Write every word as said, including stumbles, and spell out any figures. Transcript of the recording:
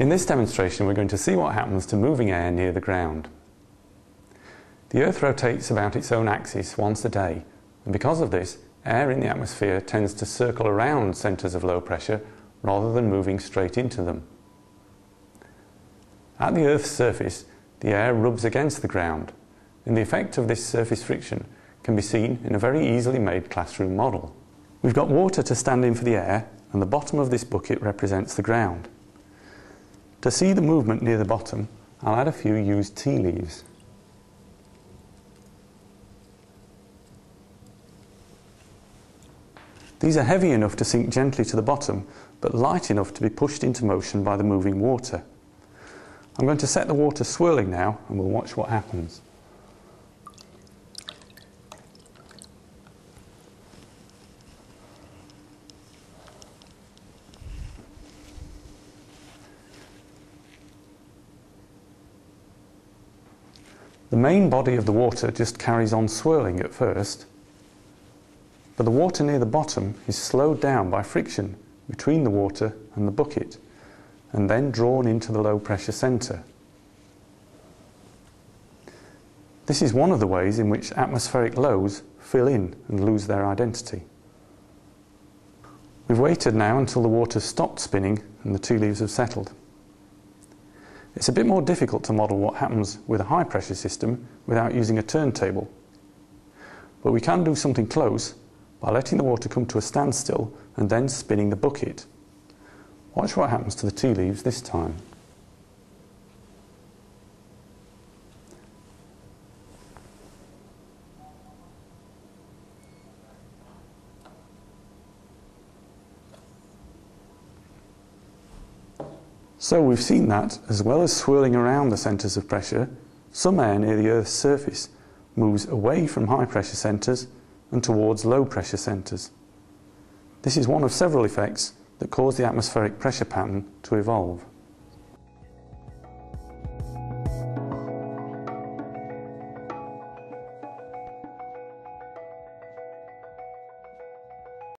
In this demonstration, we're going to see what happens to moving air near the ground. The Earth rotates about its own axis once a day, and because of this, air in the atmosphere tends to circle around centres of low pressure rather than moving straight into them. At the Earth's surface, the air rubs against the ground, and the effect of this surface friction can be seen in a very easily made classroom model. We've got water to stand in for the air, and the bottom of this bucket represents the ground. To see the movement near the bottom, I'll add a few used tea leaves. These are heavy enough to sink gently to the bottom, but light enough to be pushed into motion by the moving water. I'm going to set the water swirling now, and we'll watch what happens. The main body of the water just carries on swirling at first, but the water near the bottom is slowed down by friction between the water and the bucket, and then drawn into the low pressure centre. This is one of the ways in which atmospheric lows fill in and lose their identity. We've waited now until the water's stopped spinning and the tea leaves have settled. It's a bit more difficult to model what happens with a high pressure system without using a turntable, but we can do something close by letting the water come to a standstill and then spinning the bucket. Watch what happens to the tea leaves this time. So we've seen that, as well as swirling around the centres of pressure, some air near the Earth's surface moves away from high pressure centres and towards low pressure centres. This is one of several effects that cause the atmospheric pressure pattern to evolve.